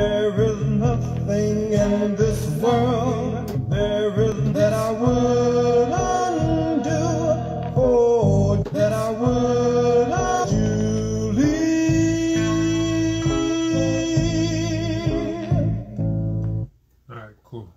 There is nothing in this world, there is that I wouldn't do, or that I wouldn't do, Julie. Alright, cool.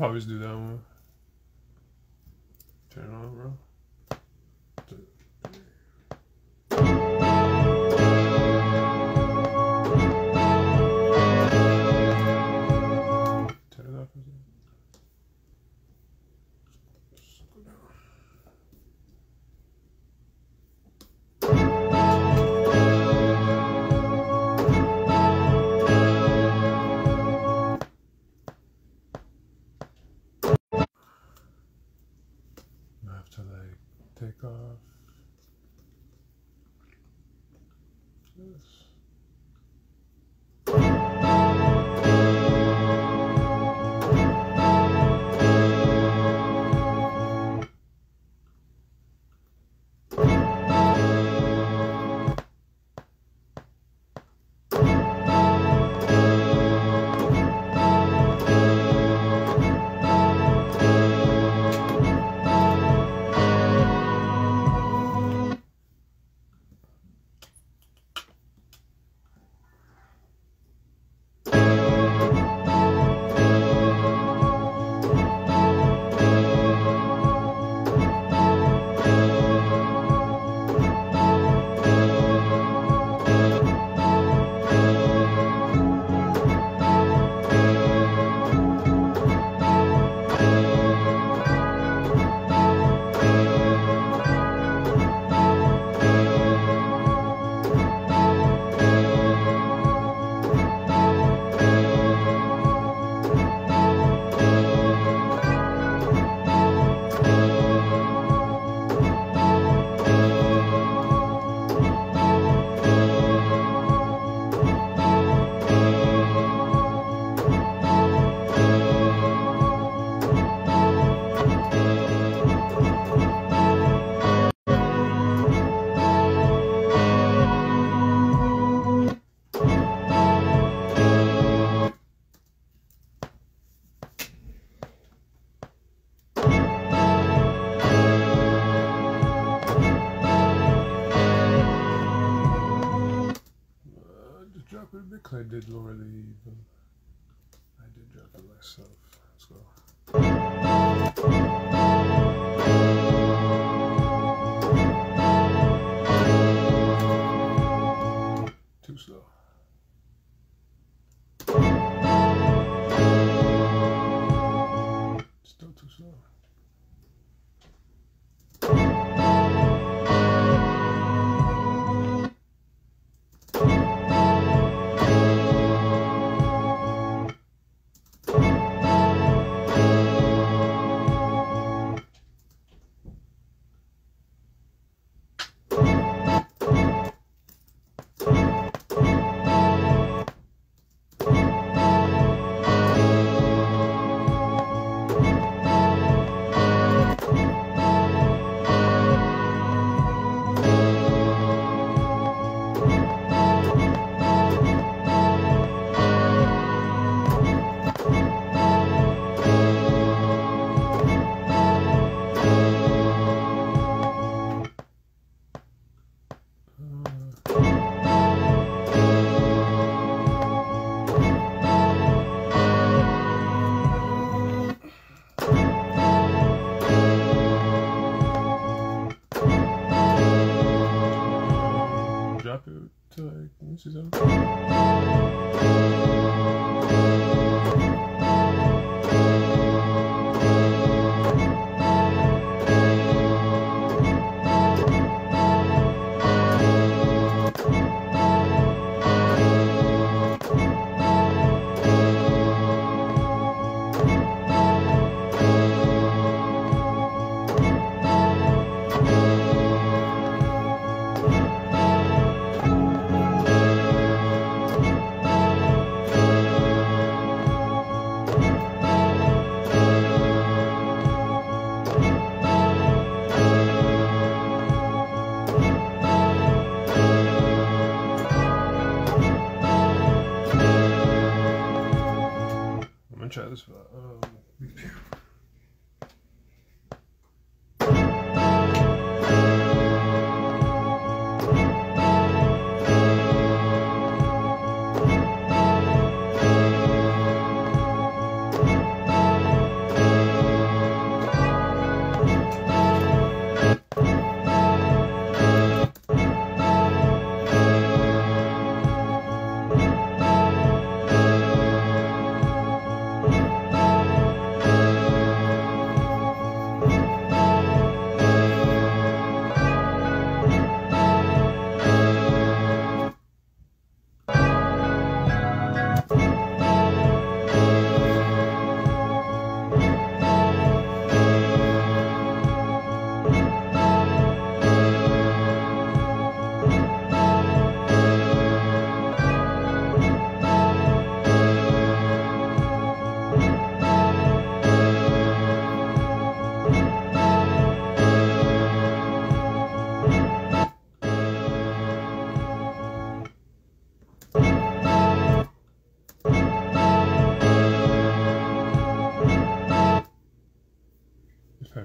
Always do that one. Turn it on, bro. Turn it off. Let's go down. I did lower the E, but I did drop it myself, so. Too slow. Still too slow. Drop it to like this is try this one.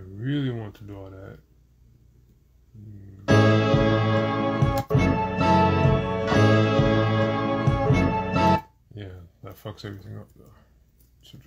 I really want to do all that. Yeah, that fucks everything up though. Should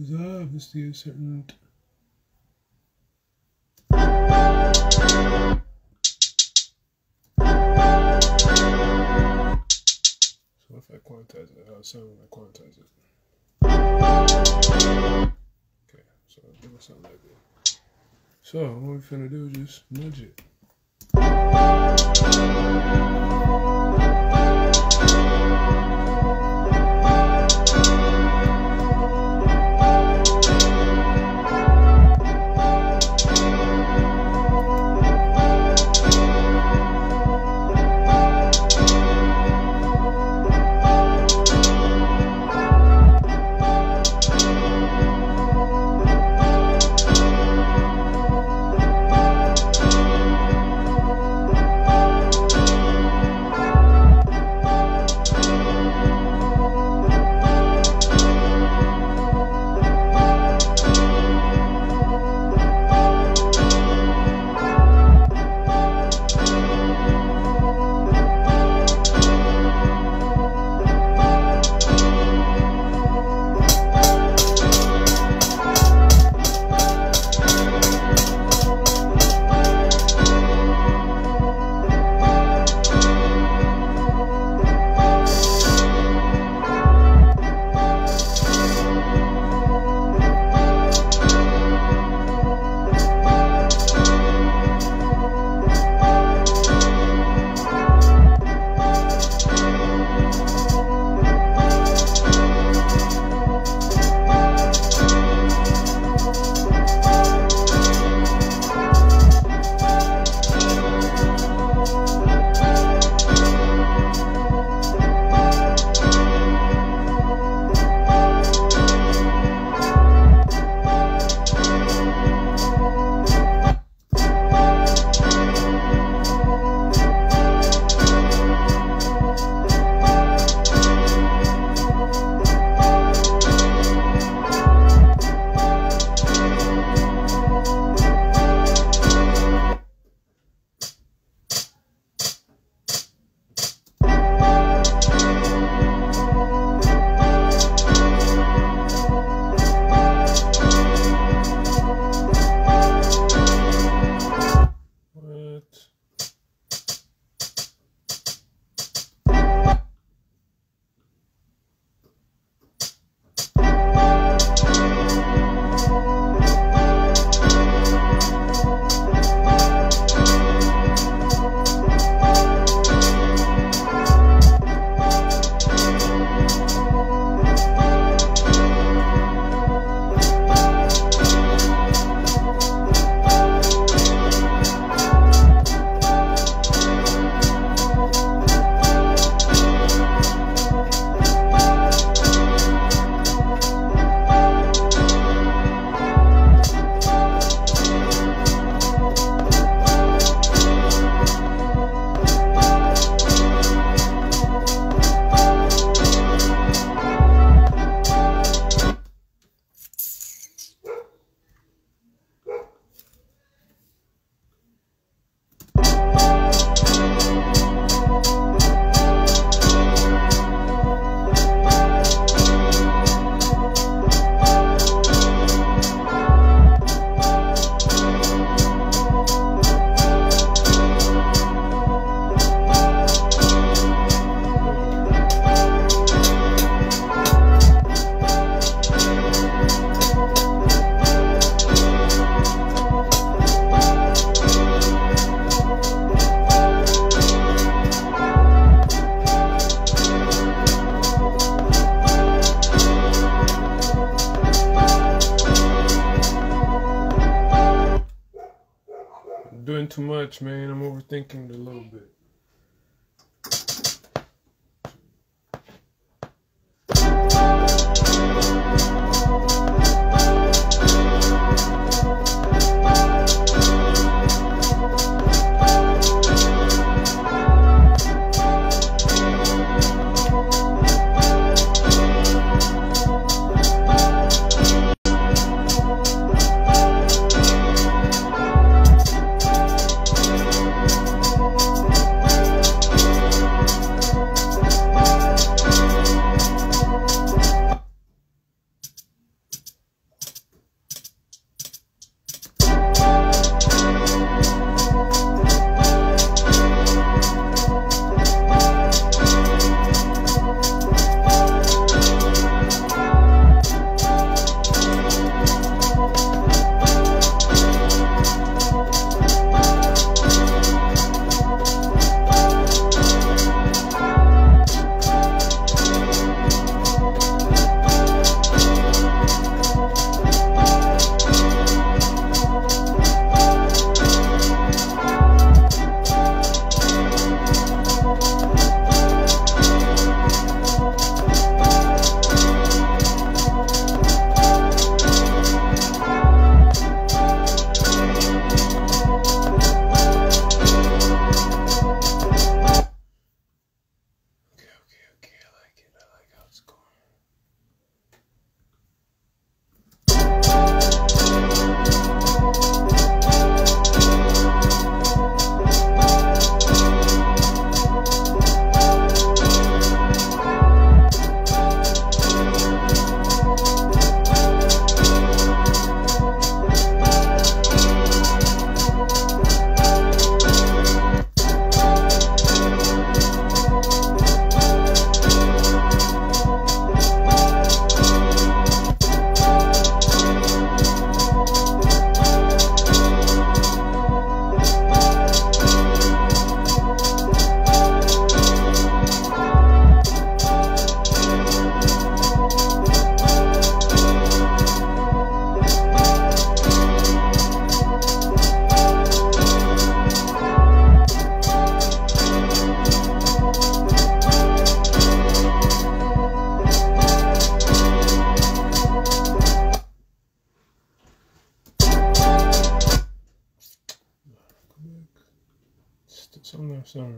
There's obviously a certain so if I quantize it, I'll sound when I quantize it. Okay, so I'll give it something like that. So what we're gonna do is just nudge it. Doing too much, man. I'm overthinking it a little bit. I'm not sorry.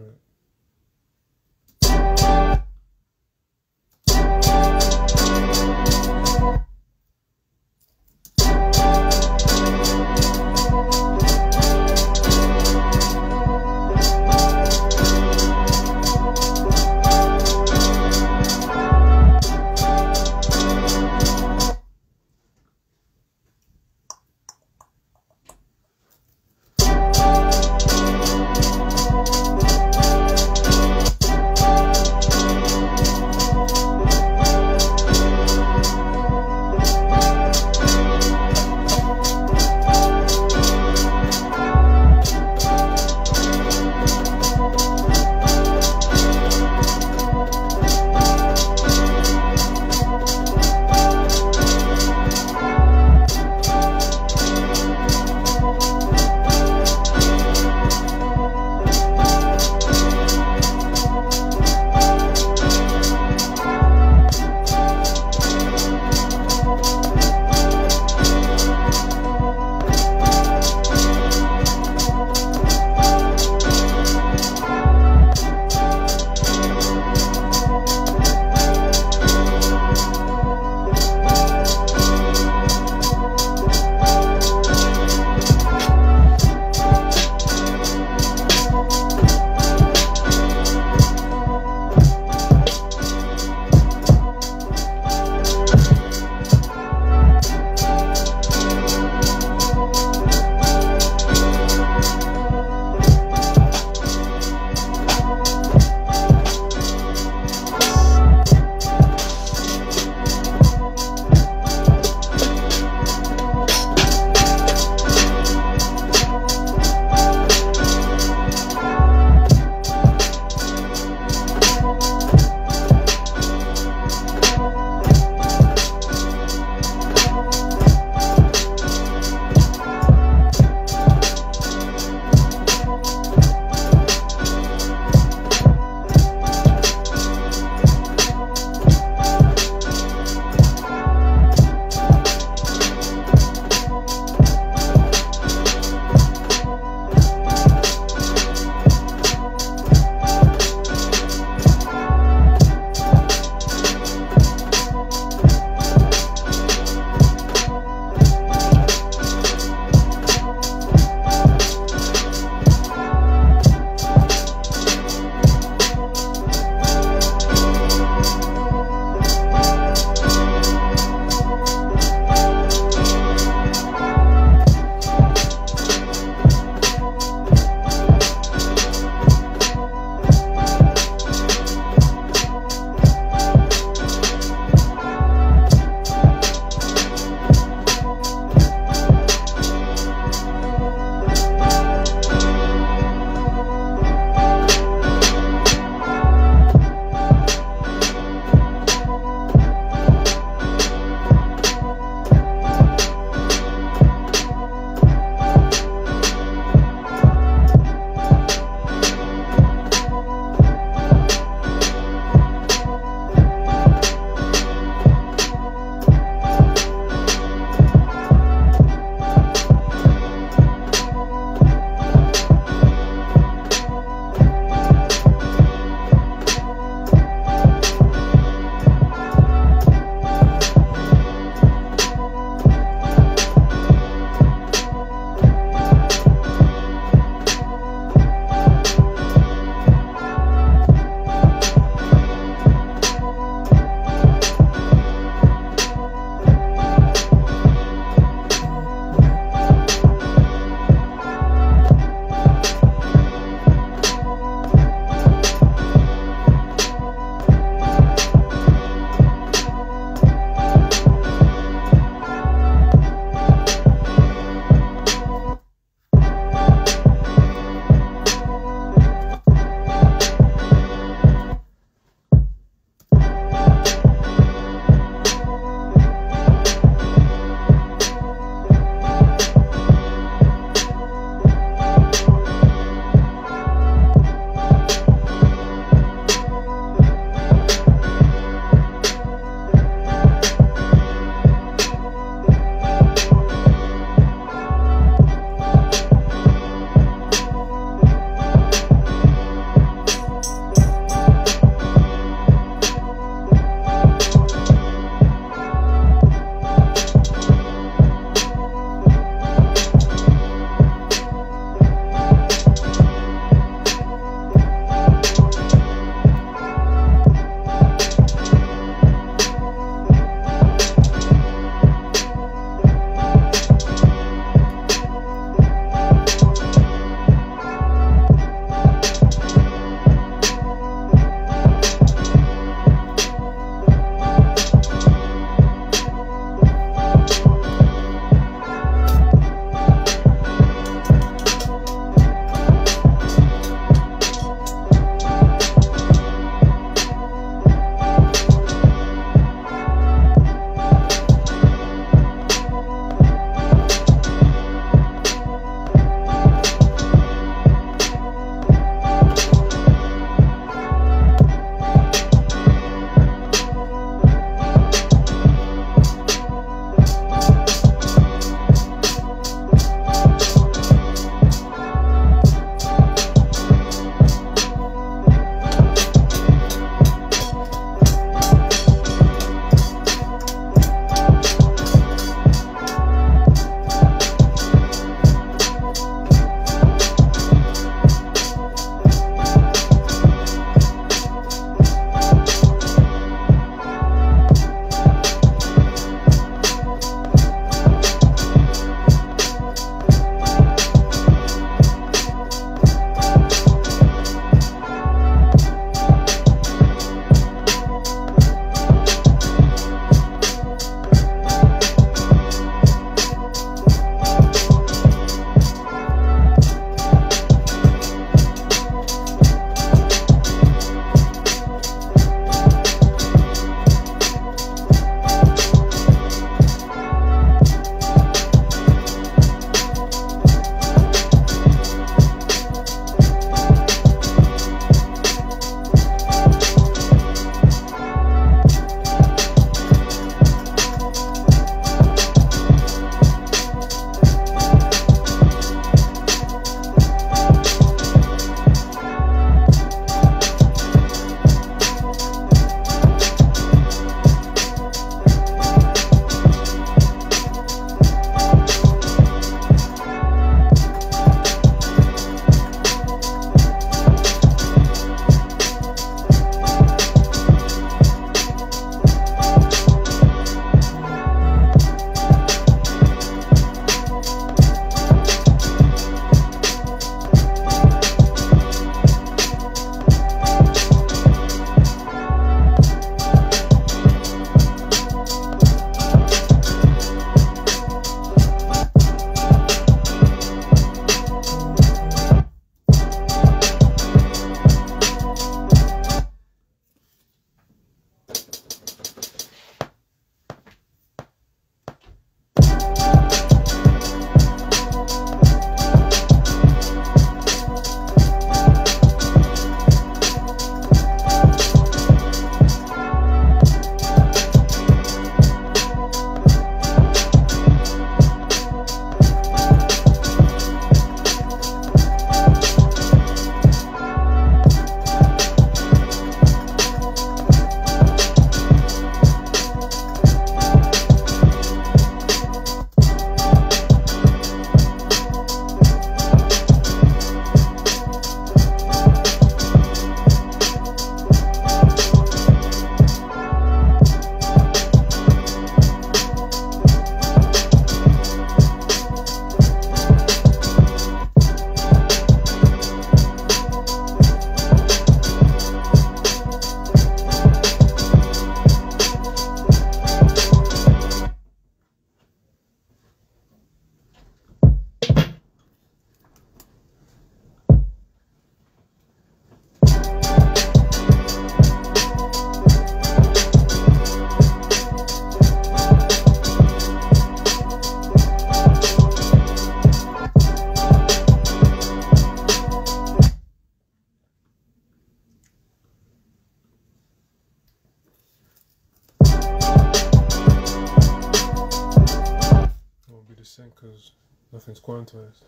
because nothing's quantized.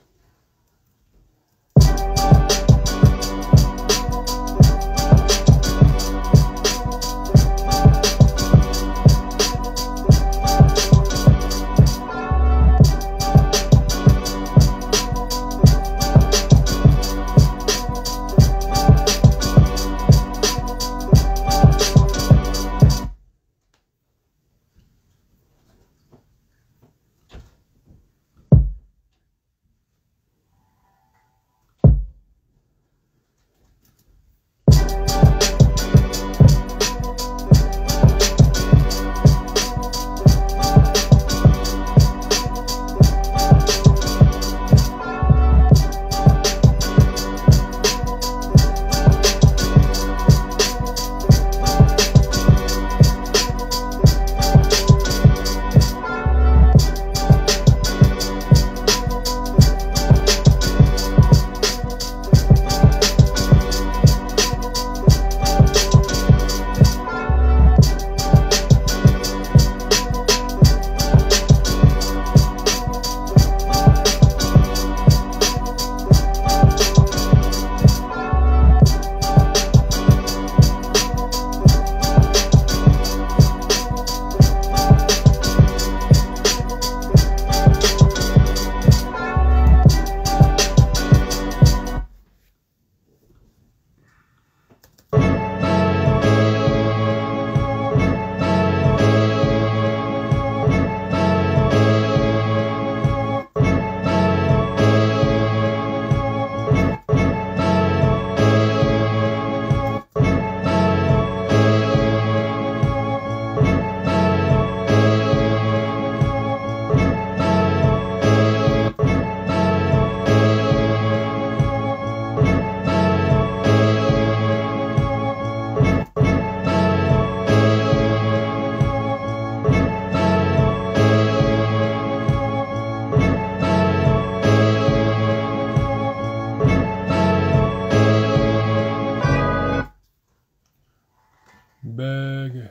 Bag.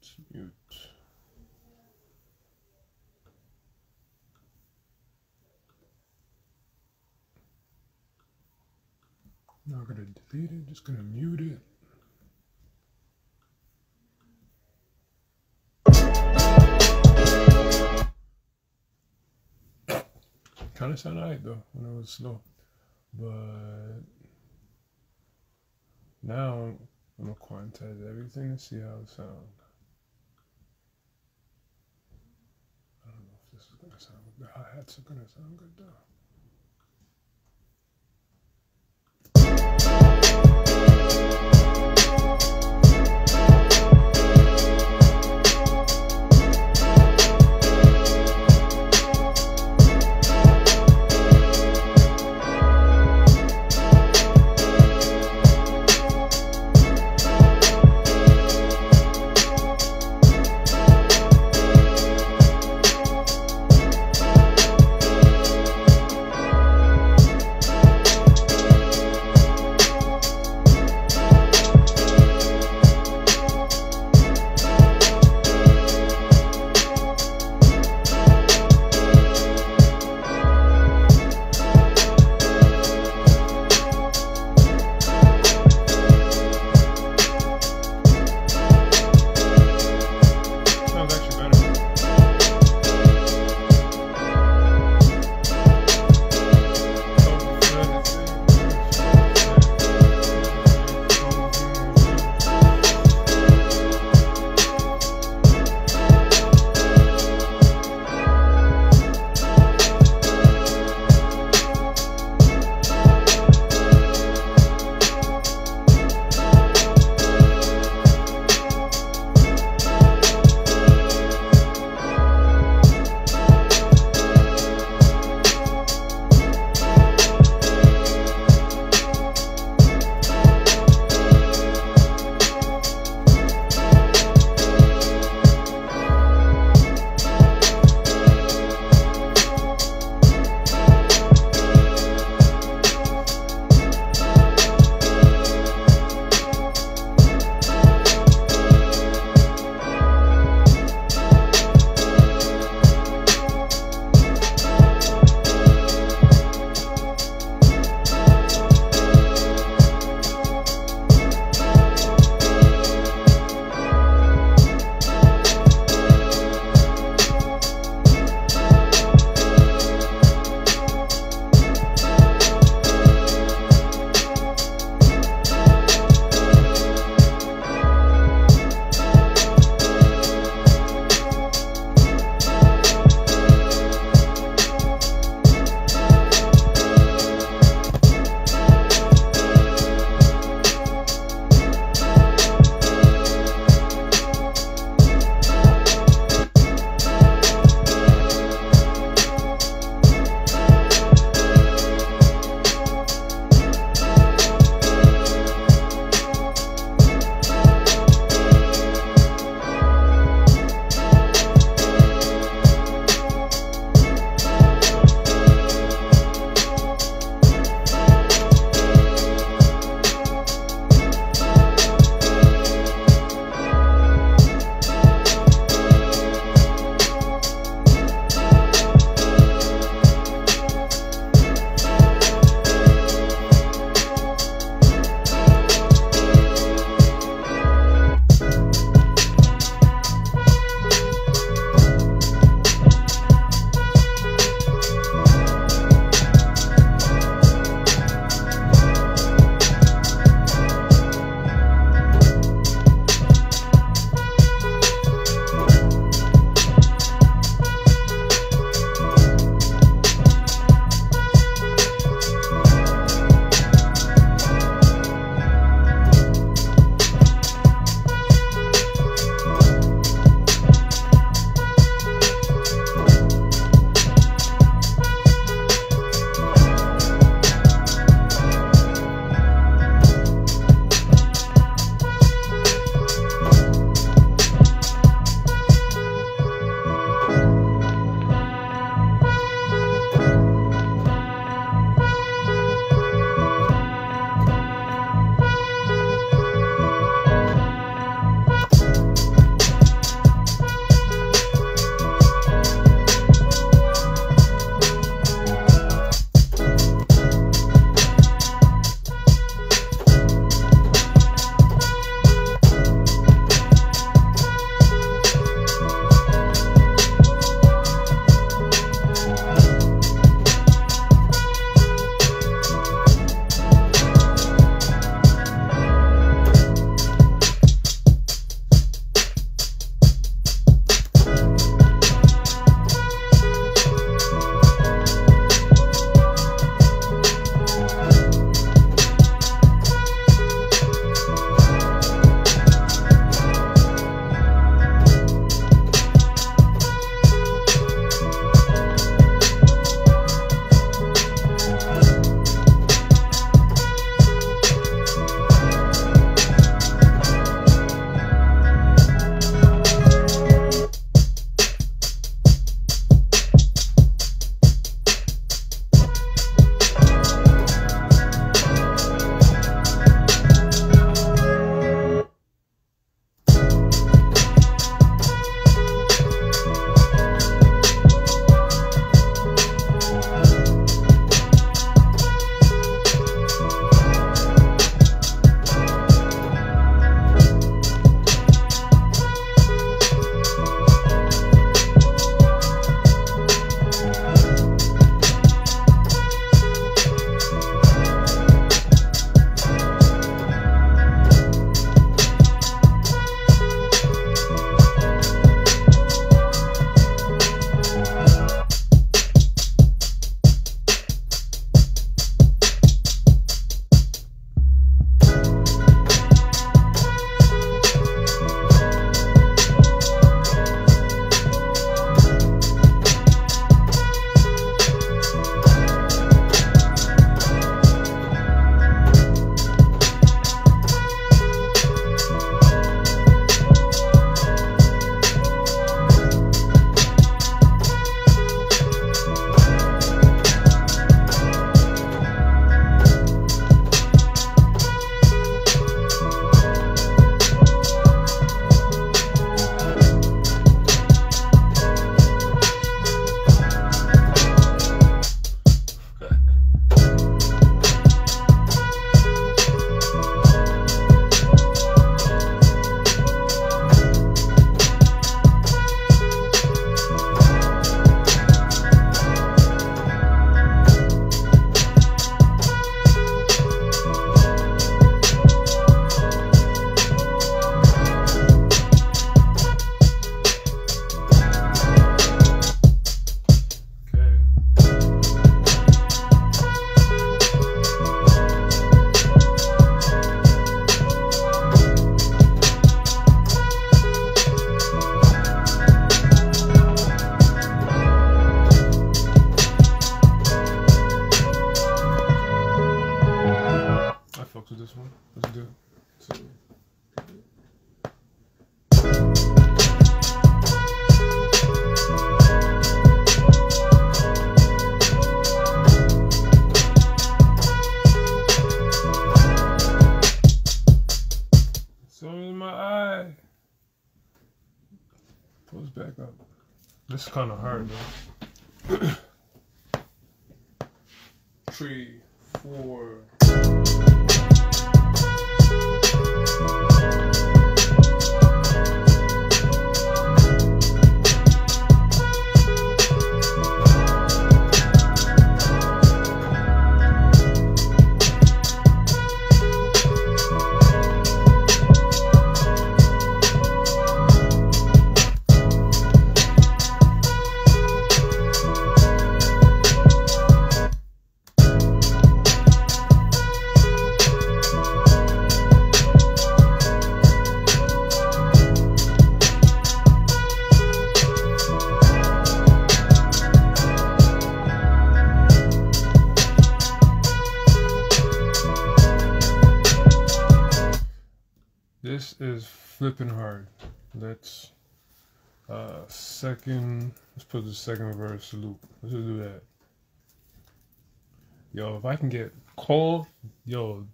It's mute. Not gonna delete it, just gonna mute it. Kind of sounded alright though when it was slow, but now I'm gonna quantize everything and see how it sounds. I don't know if this is gonna sound good. The hi-hats are gonna sound good though. fucks with this one. Let's do it. Pulls back up. This is kind of hard though. 3, 4. This is flipping hard. Let's let's put the second verse loop. Let's just do that. Yo, if I can get Cole, yo,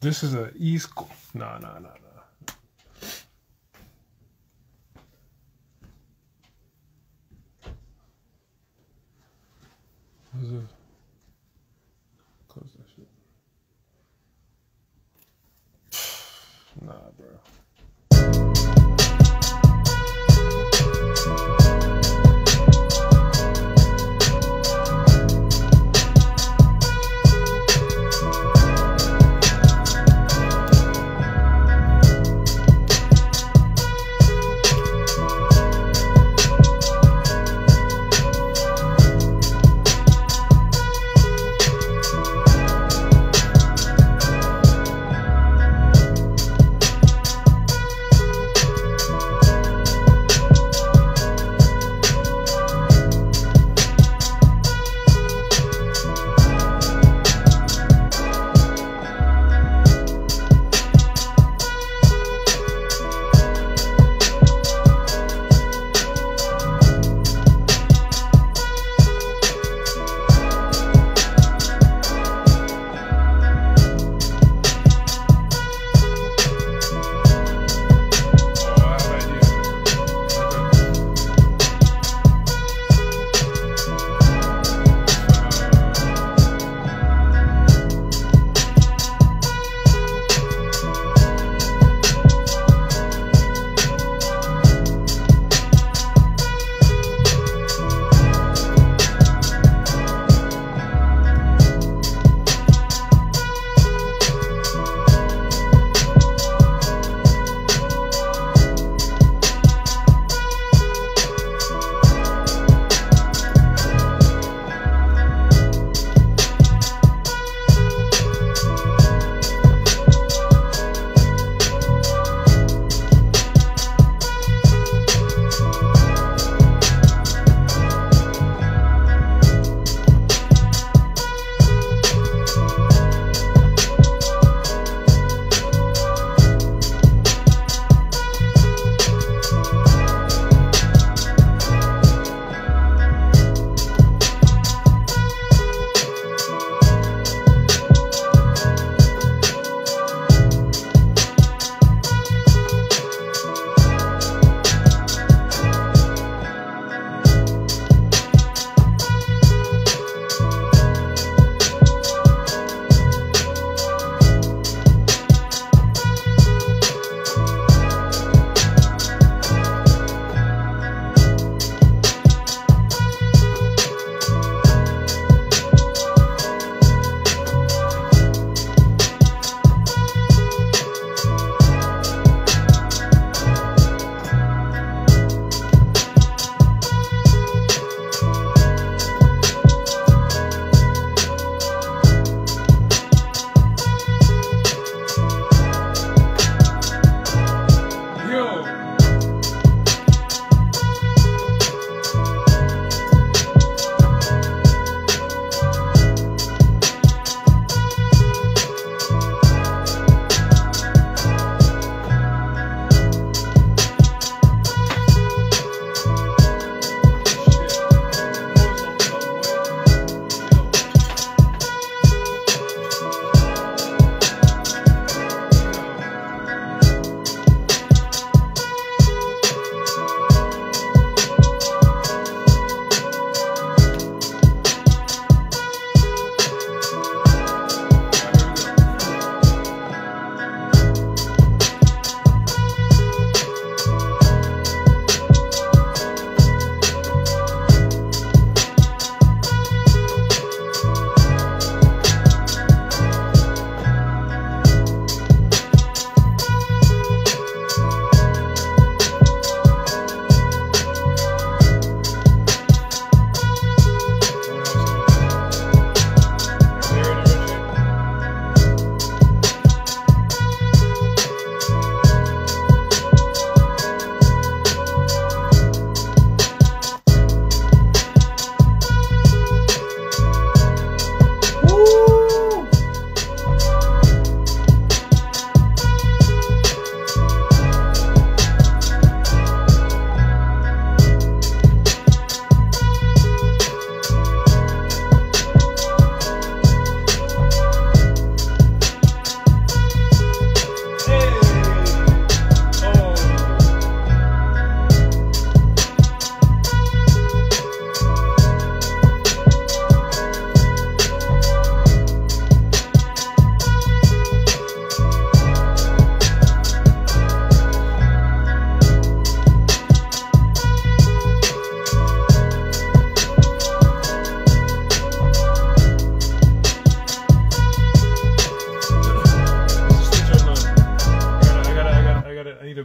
this is a East Cole. Nah. What's this? Close that shit. Nah, bro.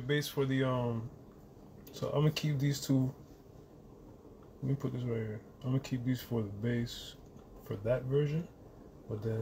base for the so I'm gonna keep these two. Let me put this right here. I'm gonna keep these for the bass for that version, but then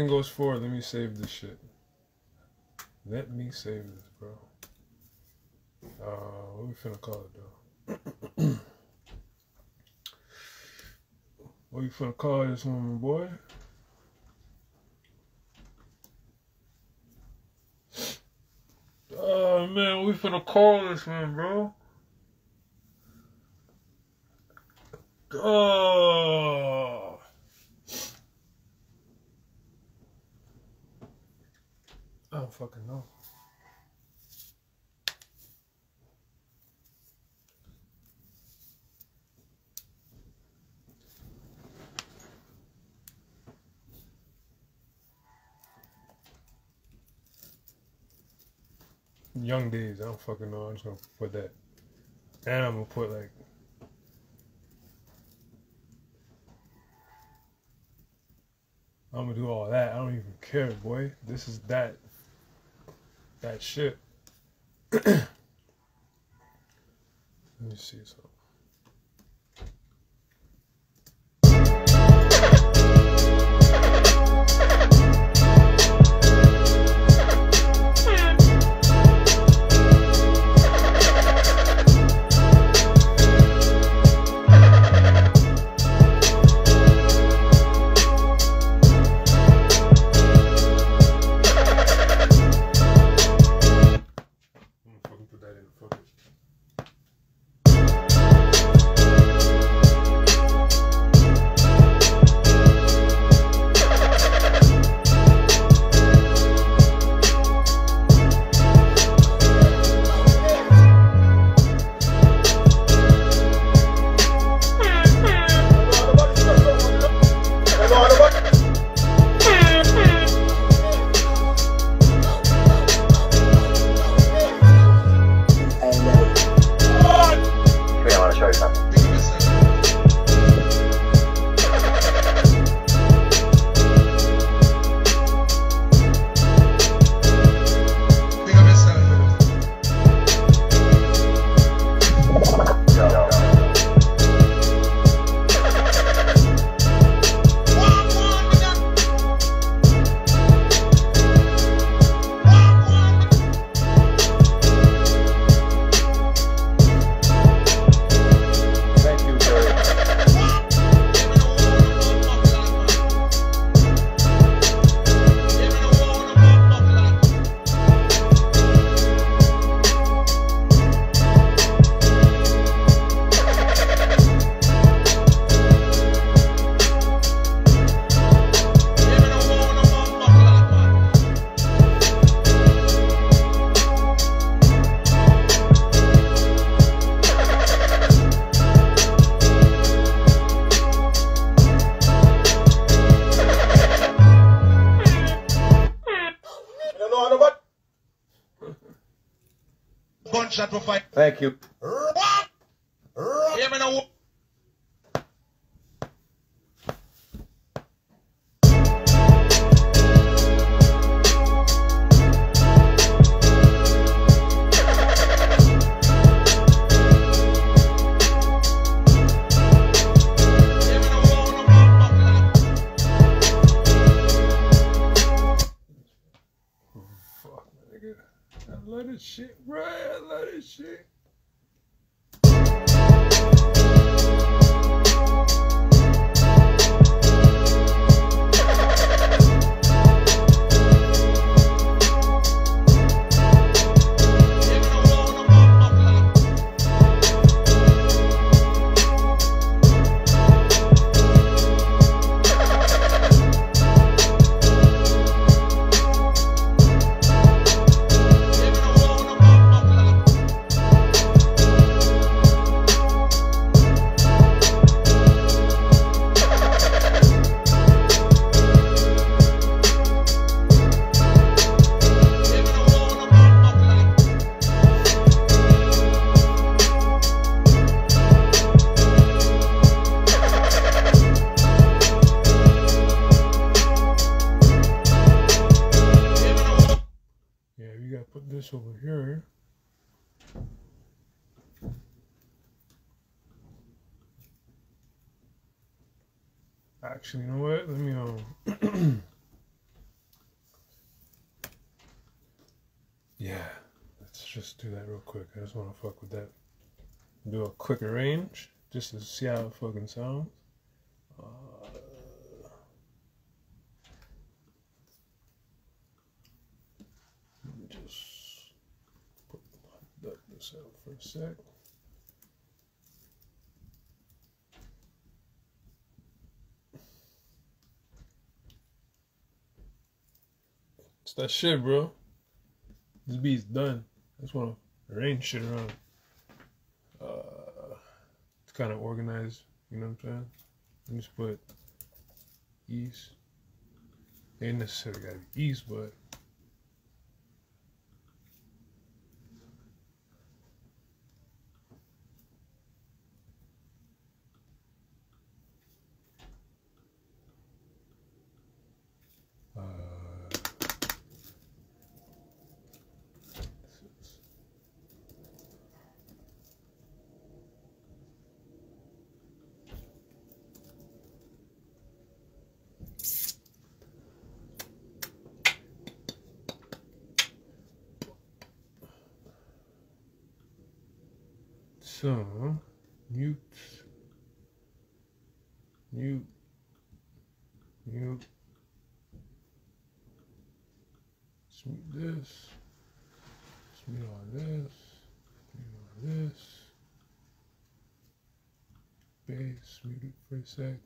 everything goes forward. Let me save this shit. Let me save this, bro. What we finna call it, though? What you finna call this woman, boy? Oh, man, we finna call this one, bro. Oh. I don't fucking know. Young Days, I don't fucking know. I'm just gonna put that. And I'm gonna put like. I'm gonna do all that. I don't even care, boy. This is that. That shit. Let me see something. Thank you. Actually, you know what? Let me do that real quick. I just want to fuck with that. Do a quicker range just to see how it fucking sounds. Let me just duck this out for a sec. It's that shit, bro. This beat's done. I just want to arrange shit around. It's kind of organized, you know what I'm saying? Let me just put East. It ain't necessarily gotta be East, but so, mute, let's mute this, let's mute all this, mute all this, bass, mute it for a sec.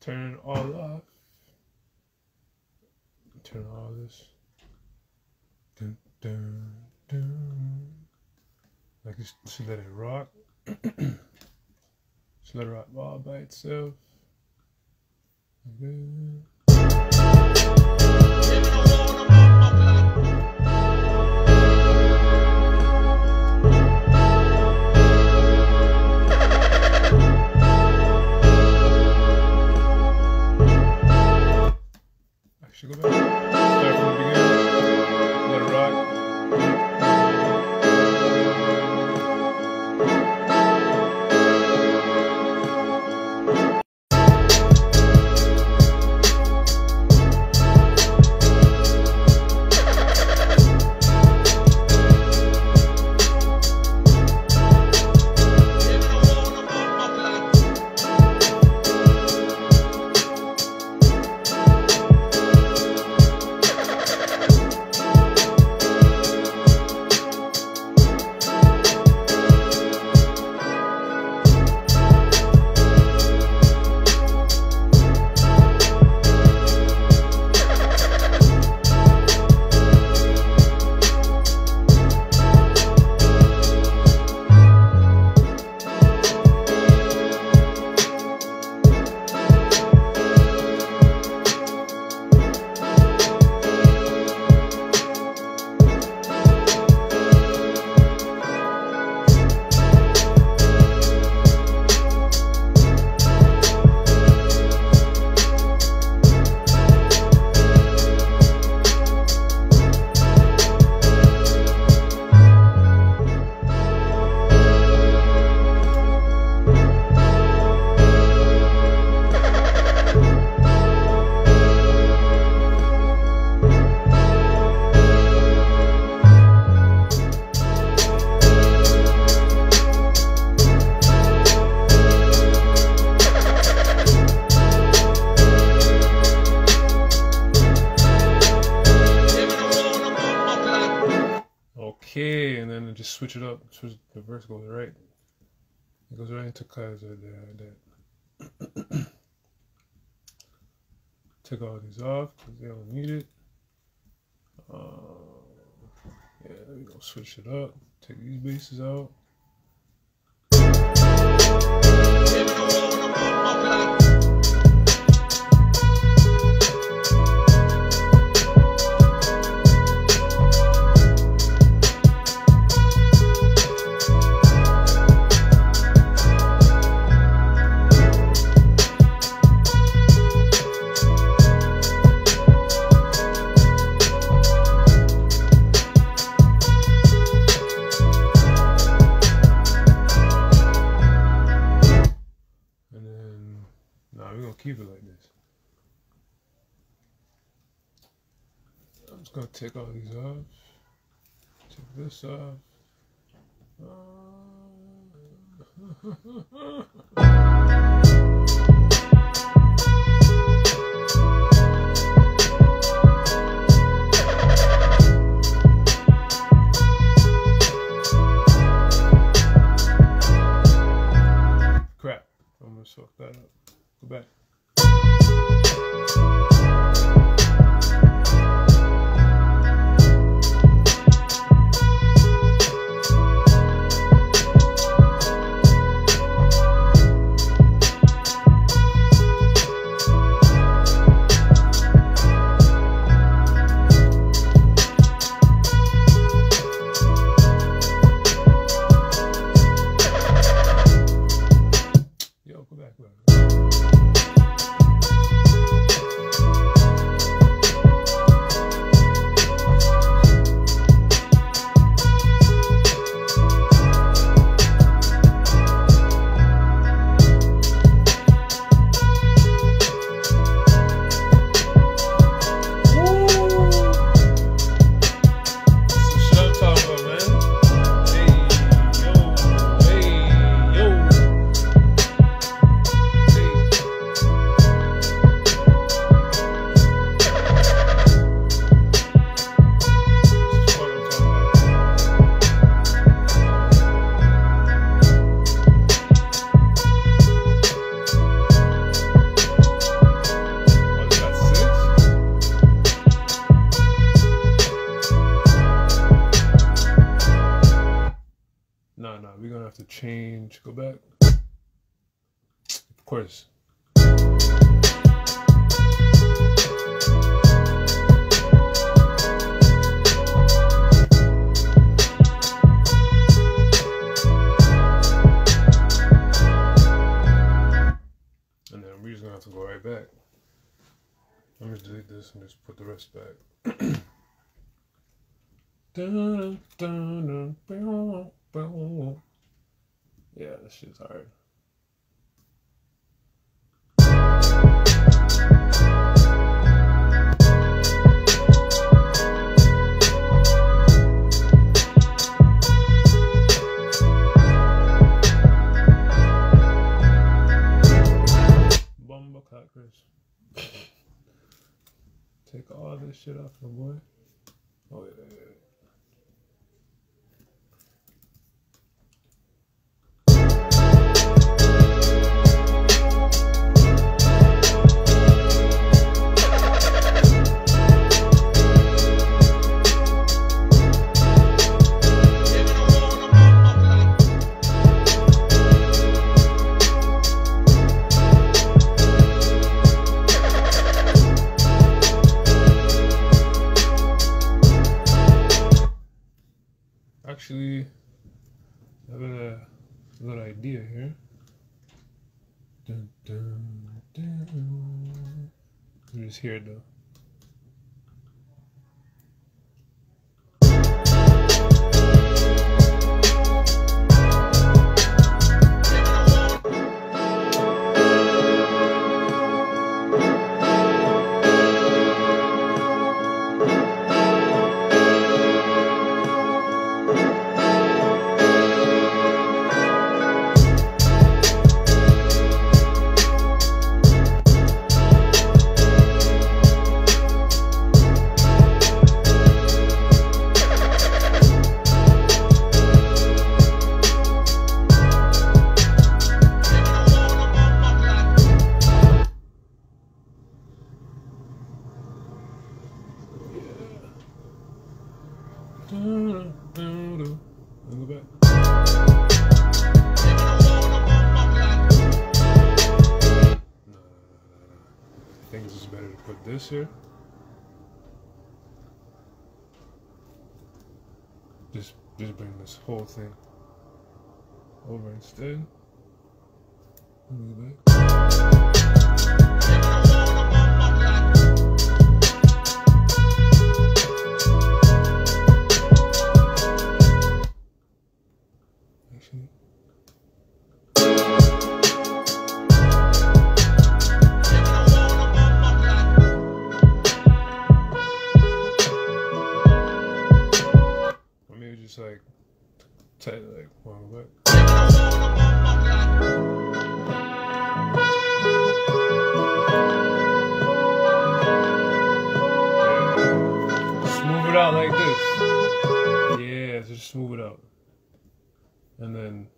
Turn it all off. Turn all this. Dun, dun, dun. Like just let it rock. Just let it rock all by itself. just switch it up. Switch the verse goes right. It goes right into chords right there like that. Take all these off because they don't need it. Yeah, we're gonna switch it up. Take these bases out. Keep it like this. I'm just gonna take all these off. Take this off. Crap! I'm gonna fuck that up. Go back. No, we're gonna have to change. Go back. Of course. And then we're just gonna have to go right back. Let me delete this and just put the rest back. Dun, dun, dun, boom. Yeah, this shit's hard. Bumble cockers. Take all this shit off, my boy. Oh yeah. Actually, I have a good idea here. Dun, dun, dun. I'm just here though. think it's just better to put this here. Just bring this whole thing over instead. Move it back. Like tight, like one back. Smooth it out like this. Yeah, just smooth it out. And then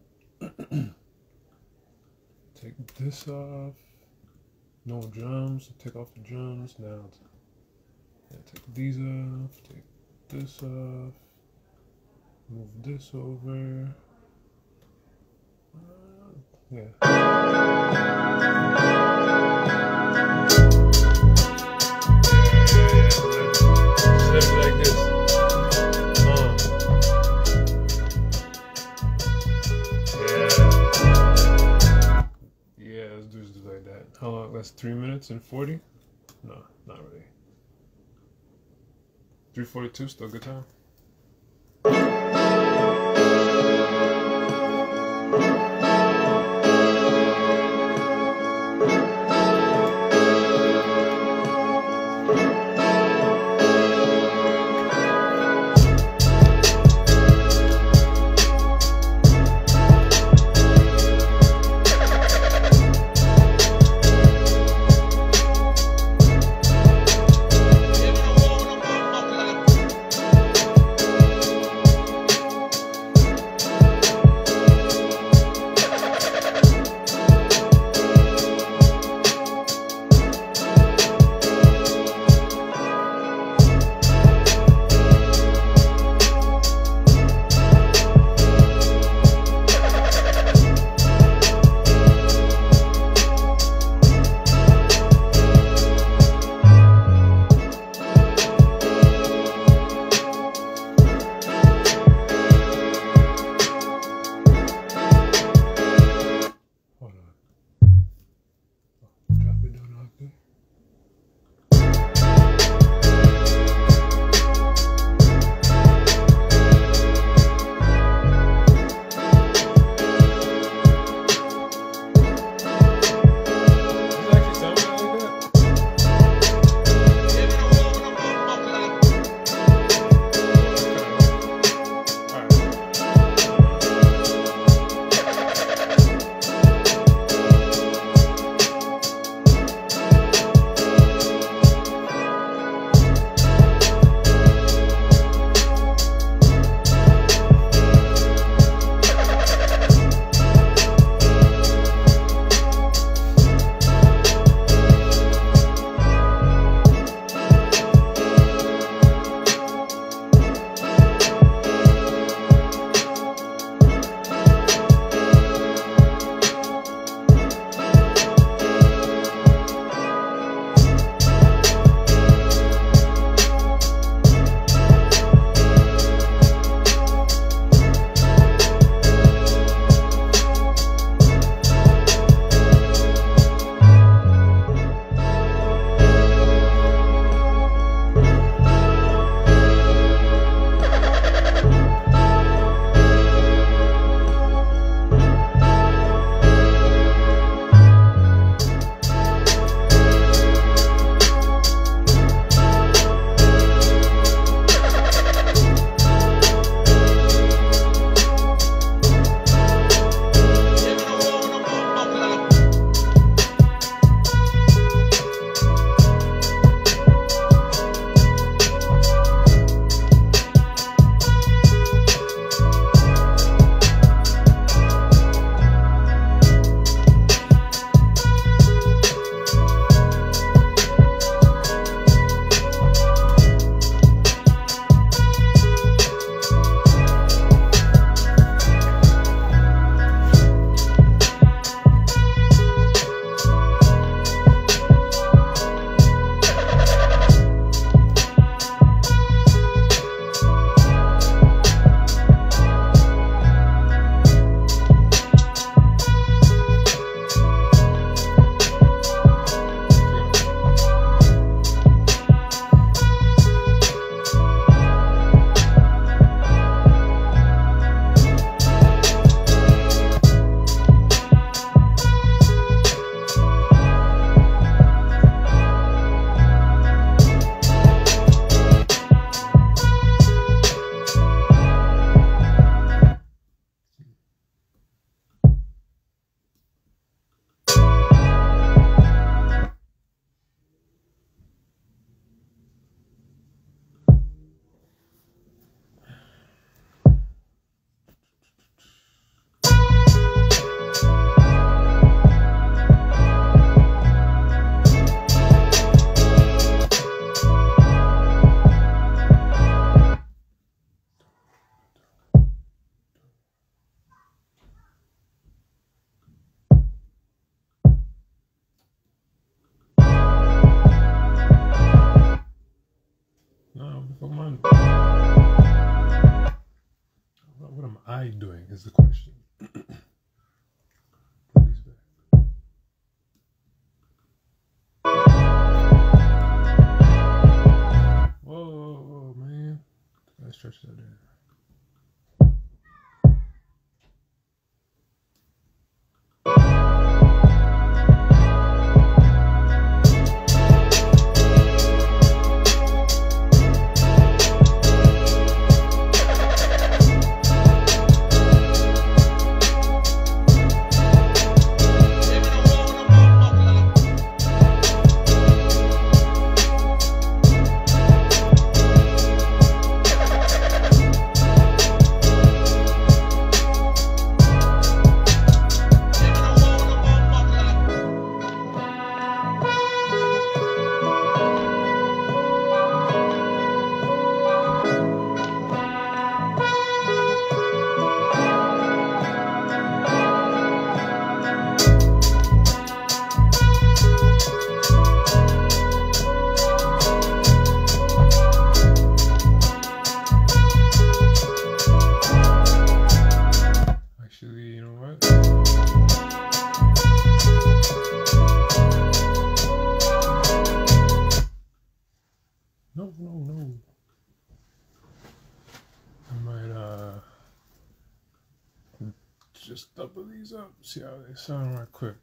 take this off. No drums. Take off the drums. Now take these off. Take this off. Move this over. Yeah. Just like this. Yeah. Yeah, let's do just like that. How long? That's 3 minutes and 40? No, not really. 3:42, still good time. is the question. Whoa, man. Let's stretch that down. No. I might just double these up, see how they sound right quick.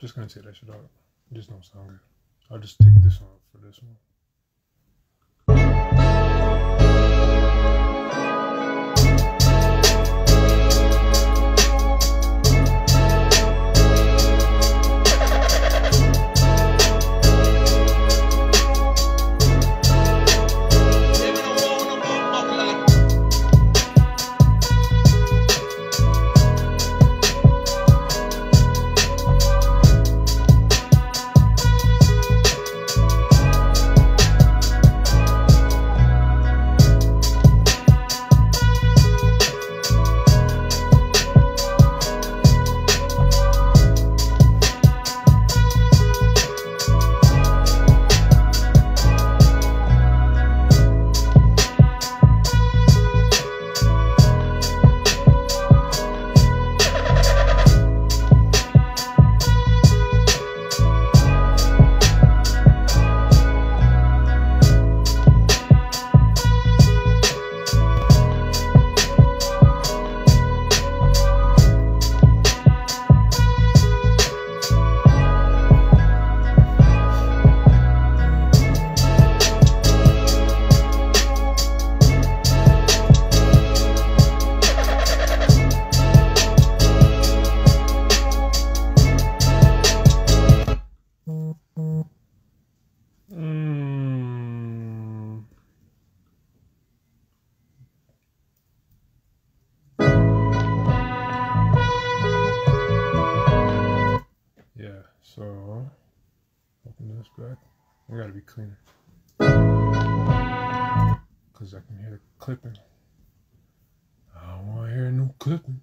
Just gonna take that shit out. It just don't sound good. I'll just take this one for this one. be cleaner, because I can hear the clipping. I don't want to hear no clipping.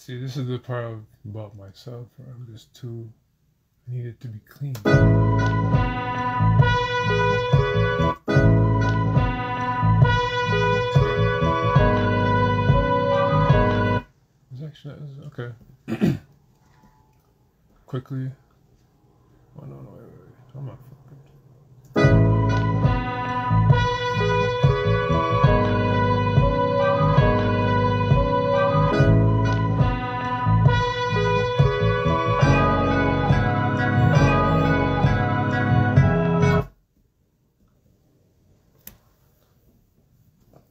See, this is the part I bought myself, where I was just too, I needed to be clean. It's actually, okay. Quickly. Oh, no, wait. I'm not fucking.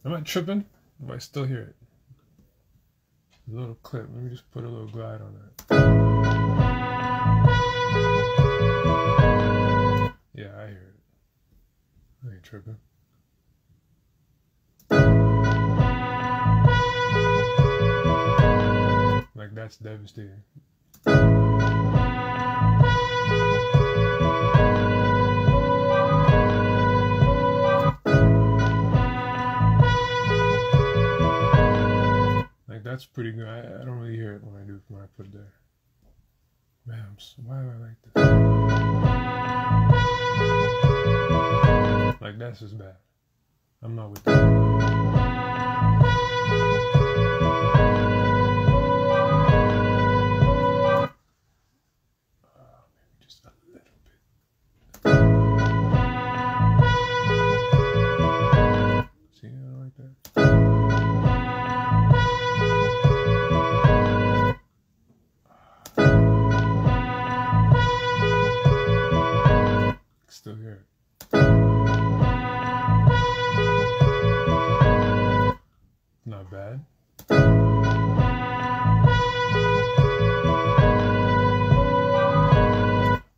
Am I tripping? Or do I still hear it? A little clip. Let me just put a little glide on that. Yeah, I hear it. I ain't tripping. Like, that's devastating. That's pretty good. I don't really hear it when I put it there. Man, why do I like that? Like, that's just bad. I'm not with that. Maybe just a little bit. See, I don't like that. Still hear it. Not bad.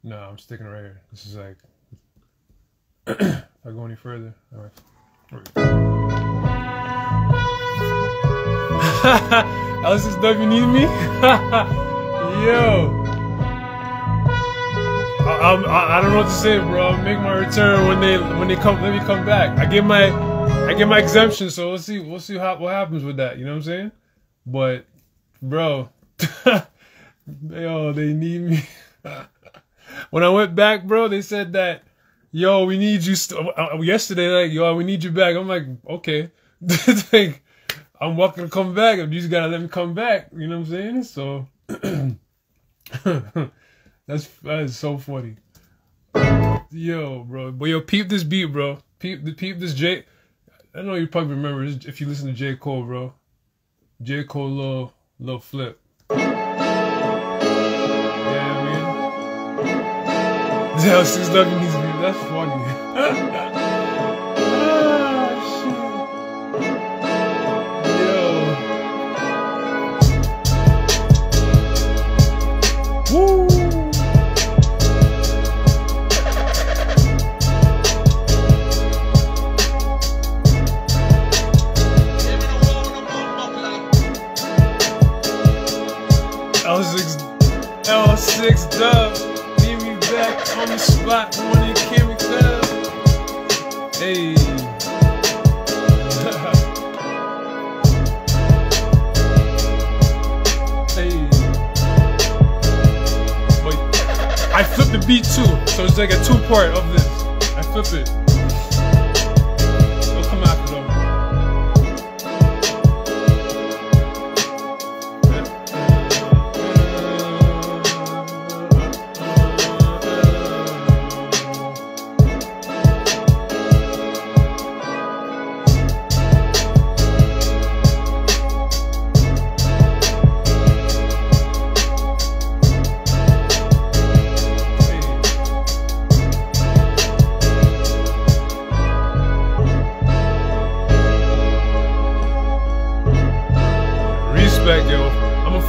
No, I'm sticking right here. This is like, if I go any further, all right. LSSW, you need me? Yo. I don't know what to say, bro. I'll make my return when they come. Let me come back. I get my exemption, so we'll see what happens with that. You know what I'm saying? But, bro, yo, they need me. When I went back, bro, they said that, yo, we need you. Yesterday, like, yo, we need you back. I'm like, okay, like, I'm welcome to come back. If you just gotta let me come back, you know what I'm saying? So. That is so funny. Yo, bro. But yo, peep this beat, bro. Peep this J. I know you probably remember this if you listen to J. Cole, bro. J. Cole little flip. Yeah, I mean. Yo, 6W needs to be. That's funny. Ah, shit. Yo. Woo! L6Dub, need me back on the spot when it came to club. Hey. Hey. But I flipped the beat too, so it's like a two-part of this. I flip it. It'll come after though.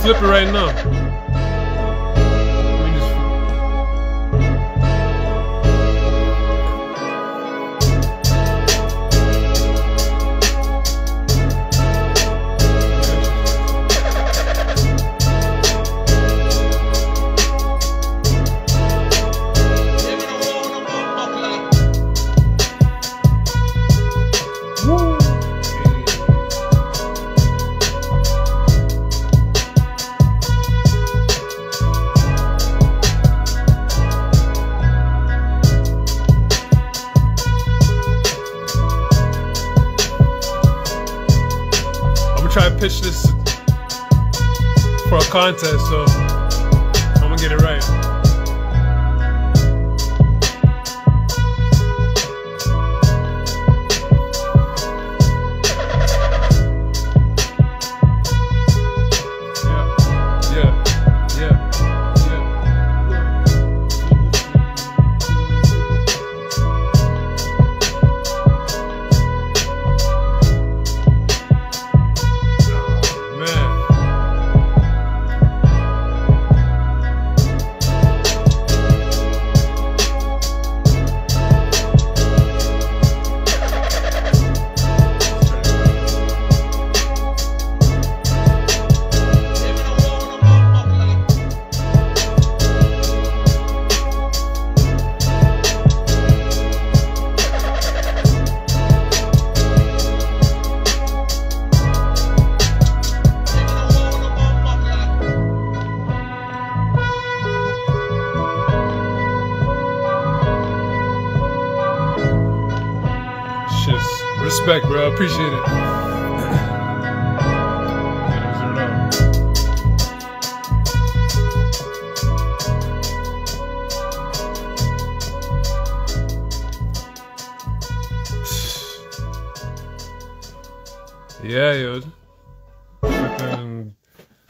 flip it right now. Try to pitch this for a contest, so I'm gonna get it right. Respect, bro. I appreciate it. Yeah, yo.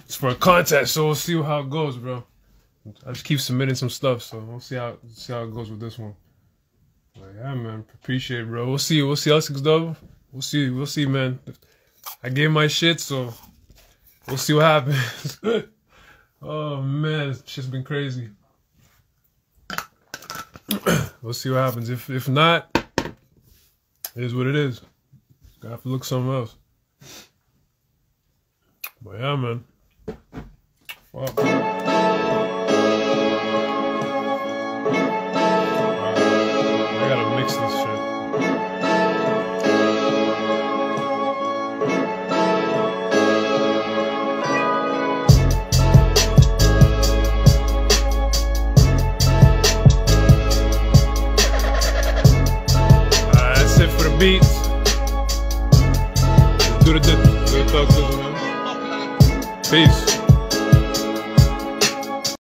It's for a contest, so we'll see how it goes, bro. I just keep submitting some stuff, so we'll see how it goes with this one. Like, yeah, man, appreciate it, bro. We'll see Essex though. We'll see, man. I gave my shit, so we'll see what happens. Oh man, shit's been crazy. We'll see what happens. If not, it is what it is. Gotta have to look somewhere else. But yeah, man. Fuck. Beats. Do the thug, man. Peace.